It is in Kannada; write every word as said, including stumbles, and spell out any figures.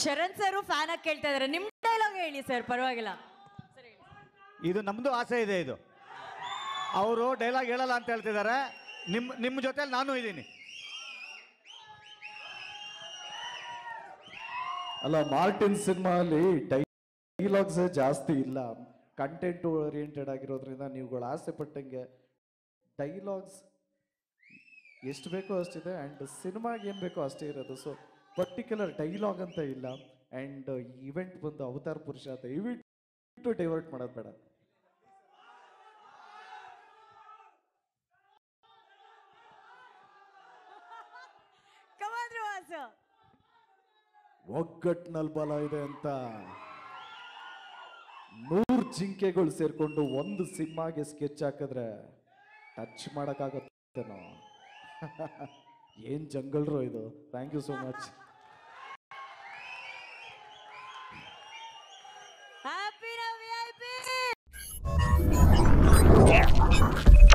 ಶರಣ್ ಸರ್ ಫ್ಯಾನ್ ಆಗಿ ಕೇಳ್ತಾ ಇದಾರೆ, ನಿಮ್ ಡೈಲಾಗ್ ಹೇಳಿ ಸರ್, ಪರವಾಗಿಲ್ಲ. ಇದು ನಮ್ದು ಆಸೆ ಇದೆ, ಇದು ಅವರು ಡೈಲಾಗ್ ಹೇಳಲ್ಲ ಅಂತ ಹೇಳ್ತಿದ್ದಾರೆ. ನಿಮ್ ನಿಮ್ ಜೊತೆ ನಾನು ಇದ್ದೀನಿ ಅಲ್ಲ. ಮಾರ್ಟಿನ್ ಸಿನಿಮಾ ಅಲ್ಲಿ ಡೈಲಾಗ್ಸ್ ಜಾಸ್ತಿ ಇಲ್ಲ, ಕಂಟೆಂಟ್ ಓರಿಯೆಂಟೆಡ್ ಆಗಿರೋದ್ರಿಂದ ನೀವುಗಳು ಆಸೆ ಪಟ್ಟಂಗೆ ಡೈಲಾಗ್ಸ್ ಎಷ್ಟು ಬೇಕೋ ಅಷ್ಟಿದೆ, ಆ್ಯಂಡ್ ಸಿನಿಮಾಗೆ ಏನು ಬೇಕೋ ಅಷ್ಟೇ ಇರೋದು. ಸೊ ಪರ್ಟಿಕ್ಯುಲರ್ ಡೈಲಾಗ್ ಅಂತ ಇಲ್ಲ. ಆ್ಯಂಡ್ ಈ ಇವೆಂಟ್ ಬಂದು ಅವತಾರ ಪುರುಷ ಅಂತ ದಯವಿಟ್ಟು ಡೈವರ್ಟ್ ಮಾಡೋದು ಬೇಡ. ಒಗ್ಗಟ್ಟಿನಲ್ಲಿ ಬಲ ಇದೆ ಅಂತ ನೂರು ಜಿಂಕೆಗಳು ಸೇರ್ಕೊಂಡು ಒಂದು ಸಿನಿಮಾಗೆ ಸ್ಕೆಚ್ ಹಾಕಿದ್ರೆ ಟಚ್ ಮಾಡೋಕ್ಕಾಗತ್ತೇನೋ. ಏನ್ ಜಂಗಲ್ರು ಇದು. Thank you so much. Happy ನವ ವಿಐಪಿ.